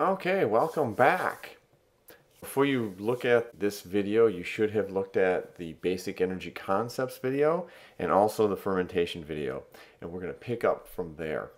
Okay, welcome back. Before you look at this video, you should have looked at the basic energy concepts video and also the fermentation video. And we're going to pick up from there.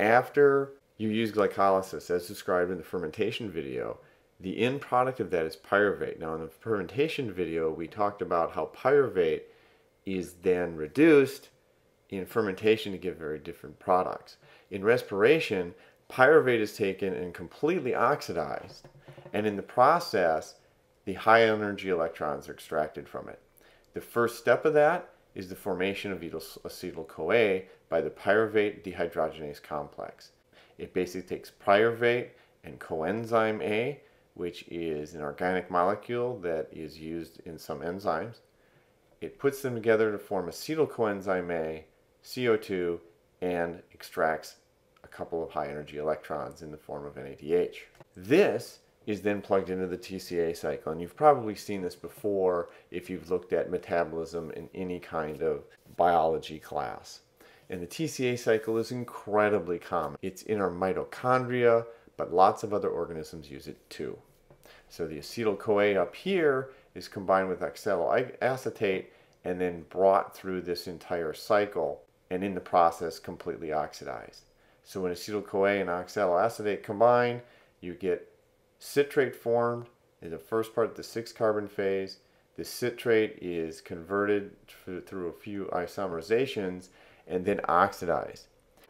After you use glycolysis, as described in the fermentation video, the end product of that is pyruvate. Now in the fermentation video, we talked about how pyruvate is then reduced in fermentation to give very different products. In respiration, pyruvate is taken and completely oxidized, and in the process the high energy electrons are extracted from it. The first step of that is the formation of acetyl-CoA by the pyruvate dehydrogenase complex. It basically takes pyruvate and coenzyme A, which is an organic molecule that is used in some enzymes. It puts them together to form acetyl-coenzyme A, CO2, and extracts a couple of high energy electrons in the form of NADH. This is then plugged into the TCA cycle, and you've probably seen this before if you've looked at metabolism in any kind of biology class. And the TCA cycle is incredibly common. It's in our mitochondria, but lots of other organisms use it too. So the acetyl-CoA up here is combined with oxaloacetate and then brought through this entire cycle, and in the process completely oxidized. So when acetyl-CoA and oxaloacetate combine, you get citrate formed in the first part of the 6-carbon phase. The citrate is converted through a few isomerizations and then oxidized.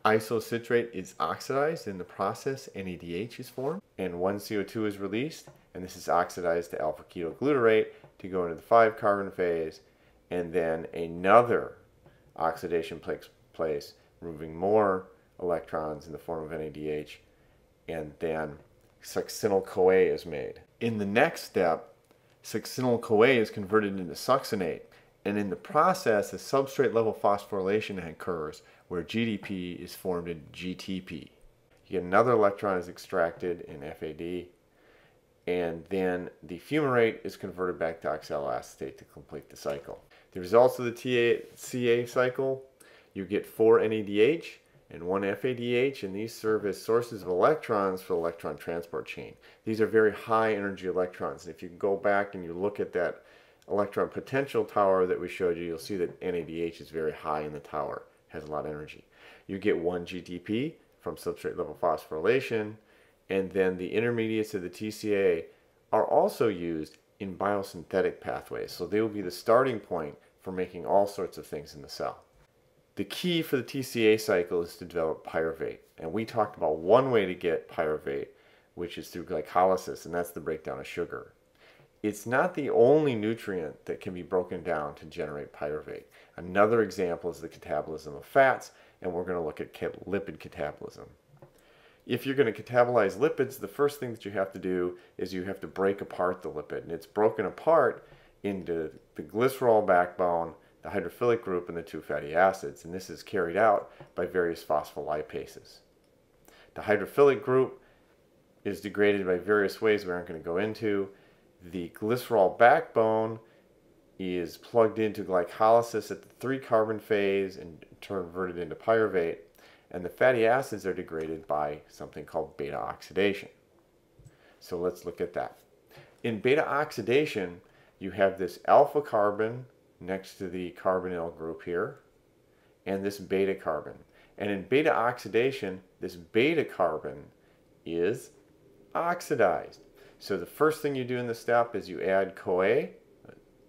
Isocitrate is oxidized in the process, NADH is formed, and 1CO2 is released, and this is oxidized to alpha-ketoglutarate to go into the 5-carbon phase, and then another oxidation takes place, removing more electrons in the form of NADH, and then succinyl-CoA is made. In the next step, succinyl-CoA is converted into succinate, and in the process, the substrate level phosphorylation occurs, where GDP is formed in GTP. You get another electron is extracted in FAD, and then the fumarate is converted back to oxaloacetate to complete the cycle. The results of the TCA cycle, you get 4 NADH and 1 FADH, and these serve as sources of electrons for the electron transport chain. These are very high energy electrons, and if you go back and you look at that electron potential tower that we showed you, you'll see that NADH is very high in the tower, has a lot of energy. You get 1 GTP from substrate level phosphorylation, and then the intermediates of the TCA are also used in biosynthetic pathways, so they will be the starting point for making all sorts of things in the cell. The key for the TCA cycle is to develop pyruvate, and we talked about one way to get pyruvate, which is through glycolysis, and that's the breakdown of sugar. It's not the only nutrient that can be broken down to generate pyruvate. Another example is the catabolism of fats, and we're going to look at lipid catabolism. If you're going to catabolize lipids, the first thing that you have to do is you have to break apart the lipid, and it's broken apart into the glycerol backbone, the hydrophilic group, and the 2 fatty acids, and this is carried out by various phospholipases. The hydrophilic group is degraded by various ways we aren't going to go into. The glycerol backbone is plugged into glycolysis at the 3-carbon phase and converted into pyruvate, and the fatty acids are degraded by something called beta-oxidation. So let's look at that. In beta-oxidation, you have this alpha carbon next to the carbonyl group here, and this beta carbon. And in beta-oxidation, this beta carbon is oxidized. So the first thing you do in this step is you add CoA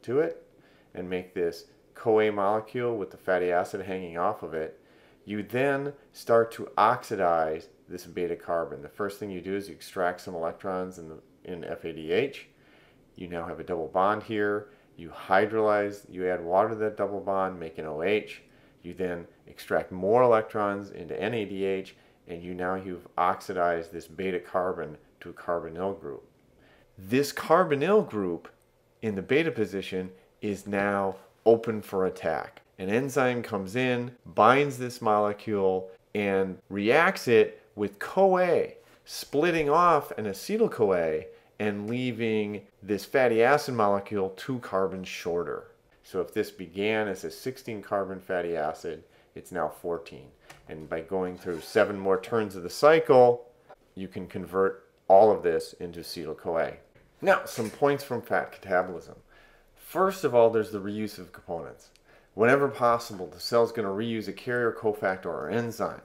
to it and make this CoA molecule with the fatty acid hanging off of it. You then start to oxidize this beta carbon. The first thing you do is you extract some electrons in FADH. You now have a double bond here. You hydrolyze, you add water to that double bond, make an OH. You then extract more electrons into NADH, and you've oxidized this beta carbon to a carbonyl group. This carbonyl group in the beta position is now open for attack. An enzyme comes in, binds this molecule, and reacts it with CoA, splitting off an acetyl-CoA and leaving this fatty acid molecule 2 carbons shorter. So if this began as a 16-carbon fatty acid, it's now 14. And by going through 7 more turns of the cycle, you can convert all of this into acetyl-CoA. Now, some points from fat catabolism. First of all, there's the reuse of components. Whenever possible, the cell's going to reuse a carrier, cofactor, or enzyme.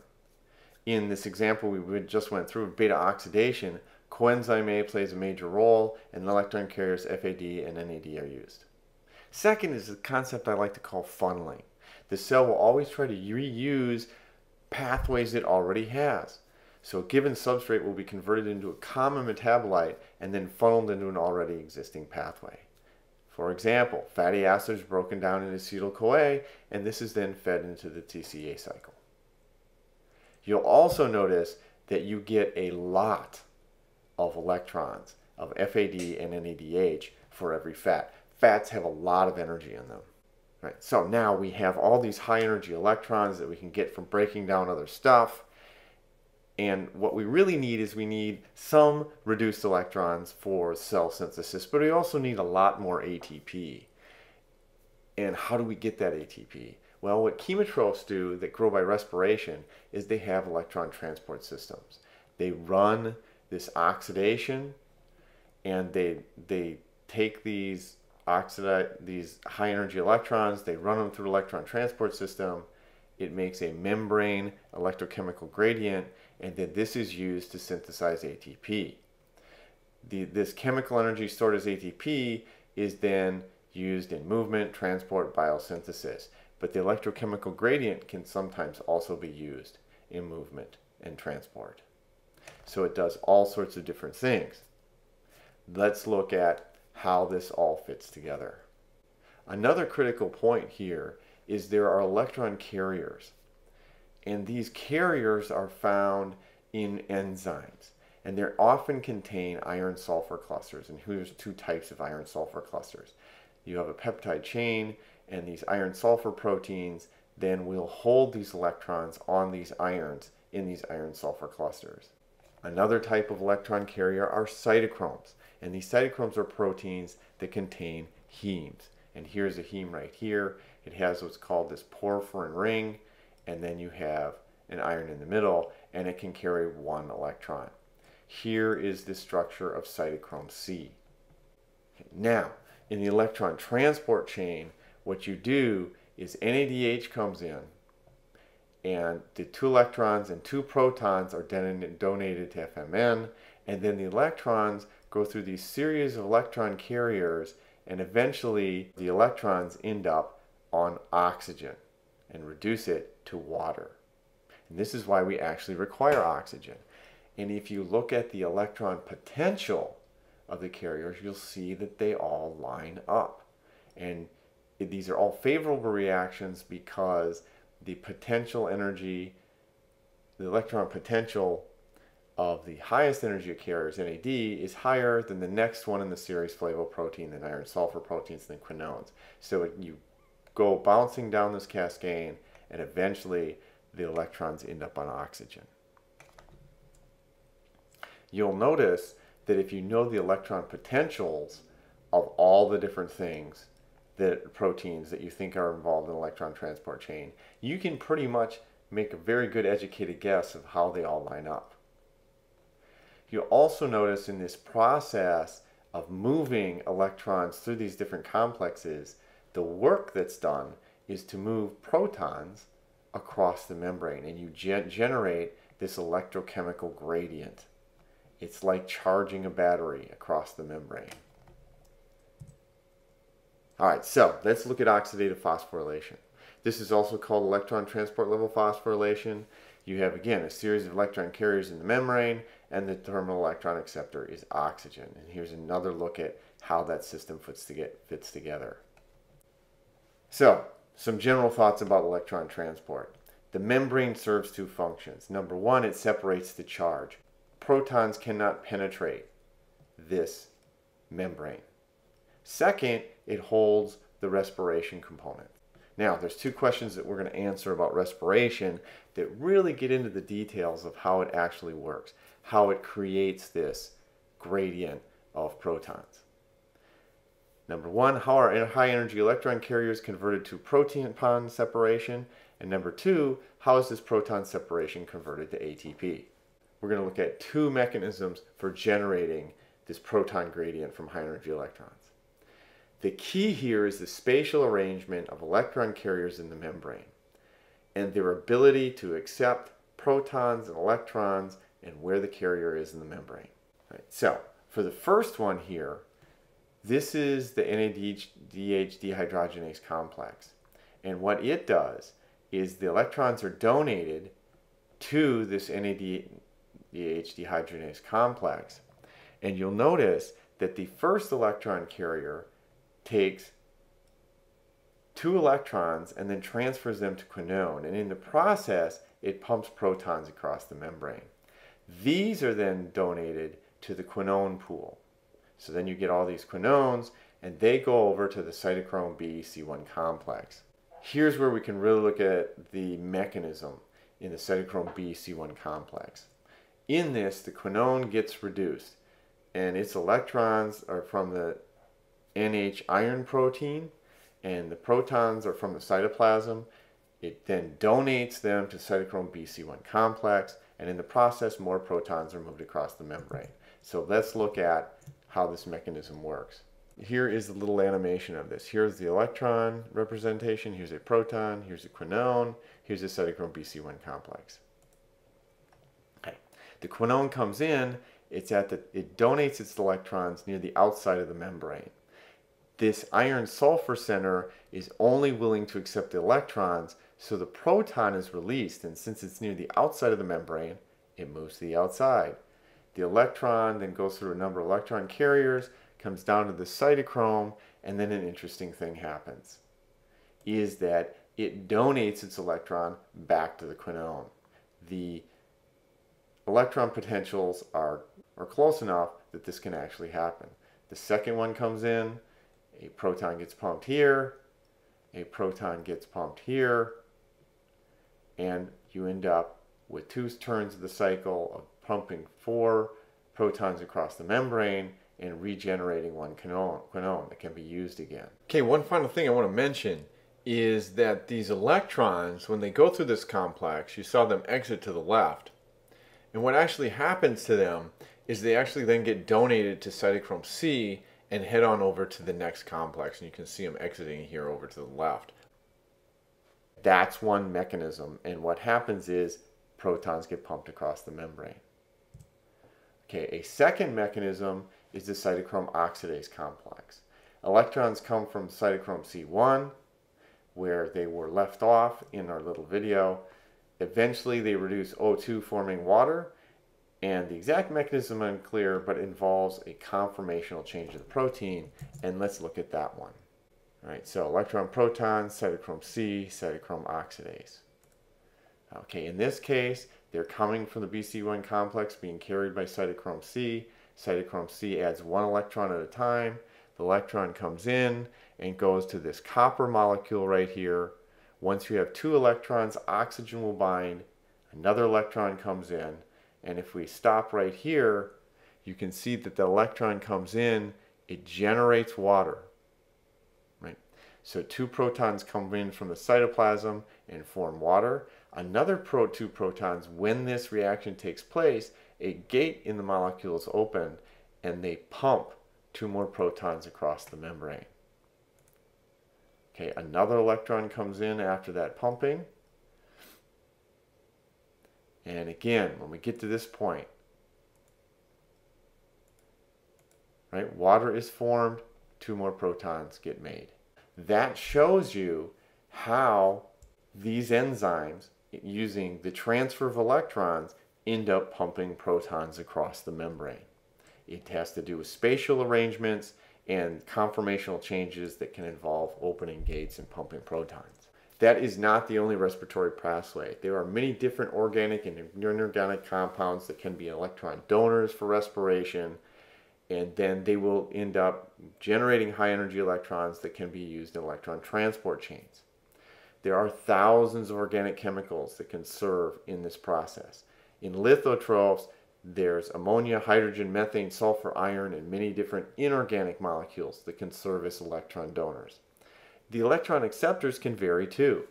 In this example we just went through of beta oxidation, coenzyme A plays a major role, and electron carriers FAD and NAD are used. Second is the concept I like to call funneling. The cell will always try to reuse pathways it already has. So a given substrate will be converted into a common metabolite and then funneled into an already existing pathway. For example, fatty acid is broken down into acetyl-CoA, and this is then fed into the TCA cycle. You'll also notice that you get a lot of electrons of FAD and NADH for every fat. Fats have a lot of energy in them. Right, so now we have all these high energy electrons that we can get from breaking down other stuff. And what we really need is we need some reduced electrons for cell synthesis, but we also need a lot more ATP. And how do we get that ATP? Well, what chemotrophs do that grow by respiration is they have electron transport systems. They run this oxidation, and they take these high energy electrons, they run them through electron transport system. It makes a membrane electrochemical gradient, and then this is used to synthesize ATP. This chemical energy stored as ATP is then used in movement, transport, biosynthesis. But the electrochemical gradient can sometimes also be used in movement and transport. So it does all sorts of different things. Let's look at how this all fits together. Another critical point here is there are electron carriers, and these carriers are found in enzymes, and they often contain iron-sulfur clusters. And here's two types of iron-sulfur clusters. You have a peptide chain, and these iron-sulfur proteins then will hold these electrons on these irons in these iron-sulfur clusters. Another type of electron carrier are cytochromes, and these cytochromes are proteins that contain hemes. And here's a heme right here. It has what's called this porphyrin ring, and then you have an iron in the middle, and it can carry one electron. Here is the structure of cytochrome C. Now, in the electron transport chain, what you do is NADH comes in, and the two electrons and two protons are donated to FMN, and then the electrons go through these series of electron carriers, and eventually the electrons end up on oxygen and reduce it to water. And this is why we actually require oxygen. And if you look at the electron potential of the carriers, you'll see that they all line up. And these are all favorable reactions because the potential energy, the electron potential of the highest energy carriers, NAD, is higher than the next one in the series, flavoprotein, then iron sulfur proteins, then quinones. So you go bouncing down this cascade, and eventually the electrons end up on oxygen. You'll notice that if you know the electron potentials of all the different things, that proteins that you think are involved in electron transport chain, you can pretty much make a very good educated guess of how they all line up. You'll also notice in this process of moving electrons through these different complexes, the work that's done is to move protons across the membrane, and you generate this electrochemical gradient. It's like charging a battery across the membrane. All right, so let's look at oxidative phosphorylation. This is also called electron transport level phosphorylation. You have, again, a series of electron carriers in the membrane, and the terminal electron acceptor is oxygen. And here's another look at how that system fits together. So, some general thoughts about electron transport. The membrane serves two functions. Number one, it separates the charge. Protons cannot penetrate this membrane. Second, it holds the respiration component. Now, there's two questions that we're going to answer about respiration that really get into the details of how it actually works, how it creates this gradient of protons. Number one, how are high energy electron carriers converted to proton separation? And number two, how is this proton separation converted to ATP? we're going to look at two mechanisms for generating this proton gradient from high energy electrons. The key here is the spatial arrangement of electron carriers in the membrane and their ability to accept protons and electrons and where the carrier is in the membrane. Right. So for the first one here, this is the NADH dehydrogenase complex. And what it does is the electrons are donated to this NADH dehydrogenase complex. And you'll notice that the first electron carrier takes two electrons and then transfers them to quinone. And in the process, it pumps protons across the membrane. These are then donated to the quinone pool. So then you get all these quinones, and they go over to the cytochrome bc1 complex. Here's where we can really look at the mechanism in the cytochrome bc1 complex. In this, the quinone gets reduced, and its electrons are from the NH iron protein, and the protons are from the cytoplasm. It then donates them to cytochrome bc1 complex, and in the process, more protons are moved across the membrane. So let's look at how this mechanism works. Here is the little animation of this. Here's the electron representation, here's a proton, here's a quinone, here's a cytochrome bc1 complex. Okay. The quinone comes in, it donates its electrons near the outside of the membrane. This iron-sulfur center is only willing to accept the electrons, so the proton is released, and since it's near the outside of the membrane, it moves to the outside. The electron then goes through a number of electron carriers, comes down to the cytochrome, and then an interesting thing happens, is that it donates its electron back to the quinone. The electron potentials are close enough that this can actually happen. The second one comes in, a proton gets pumped here, a proton gets pumped here, and you end up with two turns of the cycle of pumping four protons across the membrane and regenerating one quinone that can be used again. Okay, one final thing I want to mention is that these electrons, when they go through this complex, you saw them exit to the left. And what actually happens to them is they actually then get donated to cytochrome C and head on over to the next complex. And you can see them exiting here over to the left. That's one mechanism. And what happens is protons get pumped across the membrane. Okay, a second mechanism is the cytochrome oxidase complex. Electrons come from cytochrome C1, where they were left off in our little video. Eventually they reduce O2, forming water, and the exact mechanism is unclear, but involves a conformational change of the protein, and let's look at that one. All right, so electron proton, cytochrome C, cytochrome oxidase. Okay, in this case, they're coming from the BC1 complex, being carried by cytochrome C. Cytochrome C adds one electron at a time. The electron comes in and goes to this copper molecule right here. Once you have two electrons, oxygen will bind, another electron comes in, and if we stop right here, you can see that the electron comes in, it generates water. Right? So two protons come in from the cytoplasm and form water. Another two protons, when this reaction takes place, a gate in the molecule is opened, and they pump two more protons across the membrane. Okay, another electron comes in after that pumping. And again, when we get to this point, right, water is formed, two more protons get made. That shows you how these enzymes, using the transfer of electrons, end up pumping protons across the membrane. It has to do with spatial arrangements and conformational changes that can involve opening gates and pumping protons. That is not the only respiratory pathway. There are many different organic and inorganic compounds that can be electron donors for respiration, and then they will end up generating high energy electrons that can be used in electron transport chains. There are thousands of organic chemicals that can serve in this process. In lithotrophs, there's ammonia, hydrogen, methane, sulfur, iron, and many different inorganic molecules that can serve as electron donors. The electron acceptors can vary too.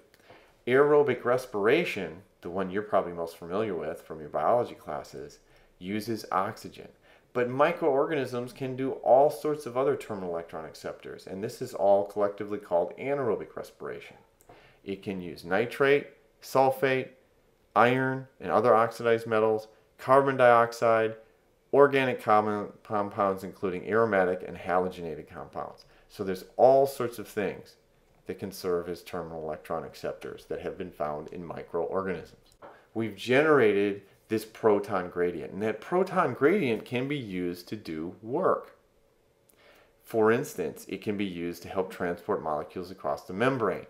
Aerobic respiration the one you're probably most familiar with from your biology classes, uses oxygen. But microorganisms can do all sorts of other terminal electron acceptors, and this is all collectively called anaerobic respiration. It can use nitrate, sulfate, iron and other oxidized metals, carbon dioxide, organic compounds including aromatic and halogenated compounds. So there's all sorts of things that can serve as terminal electron acceptors that have been found in microorganisms. We've generated this proton gradient, and that proton gradient can be used to do work. For instance, it can be used to help transport molecules across the membrane.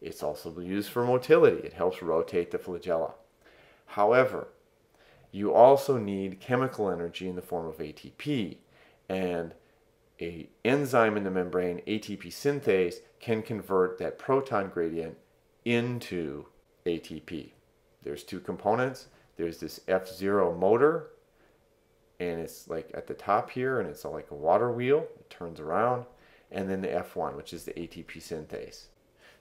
It's also used for motility. It helps rotate the flagella. However, you also need chemical energy in the form of ATP, and an enzyme in the membrane, ATP synthase, can convert that proton gradient into ATP. There's two components. There's this F0 motor, and it's like at the top here, and it's like a water wheel. It turns around, and then the F1, which is the ATP synthase.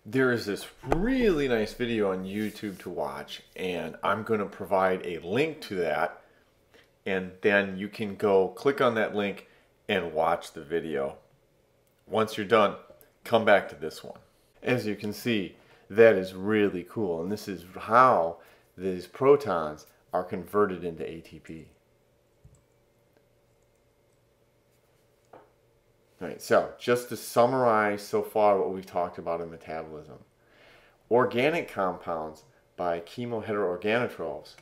There is this really nice video on YouTube to watch, and I'm going to provide a link to that, and then you can go click on that link and watch the video. Once you're done, come back to this one. As you can see, that is really cool, and this is how these protons are converted into ATP. Right, so just to summarize so far what we've talked about in metabolism. Organic compounds by chemoheteroorganotrophs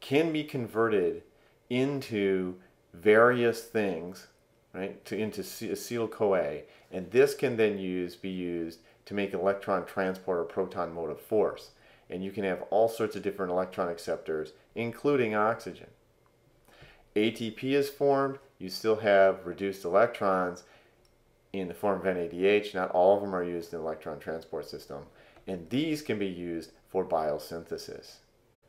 can be converted into various things, right, into acetyl-CoA, and this can then be used to make electron transport or proton motive force. And you can have all sorts of different electron acceptors, including oxygen. ATP is formed, you still have reduced electrons, in the form of NADH, not all of them are used in the electron transport system, and these can be used for biosynthesis.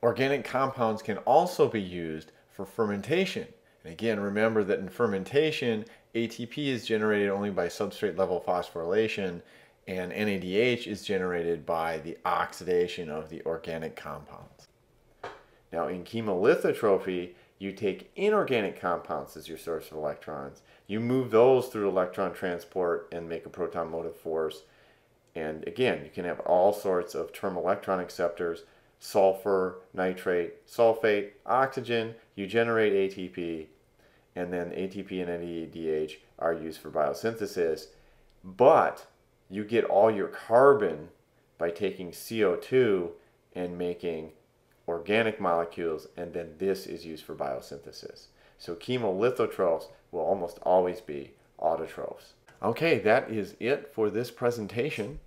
Organic compounds can also be used for fermentation. And again, remember that in fermentation, ATP is generated only by substrate level phosphorylation, and NADH is generated by the oxidation of the organic compounds. Now, in chemolithotrophy, you take inorganic compounds as your source of electrons. You move those through electron transport and make a proton motive force. And again, you can have all sorts of terminal electron acceptors, sulfur, nitrate, sulfate, oxygen. You generate ATP, and then ATP and NADH are used for biosynthesis. But you get all your carbon by taking CO2 and making organic molecules, and then this is used for biosynthesis. So chemolithotrophs will almost always be autotrophs. Okay, that is it for this presentation.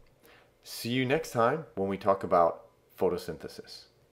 See you next time when we talk about photosynthesis.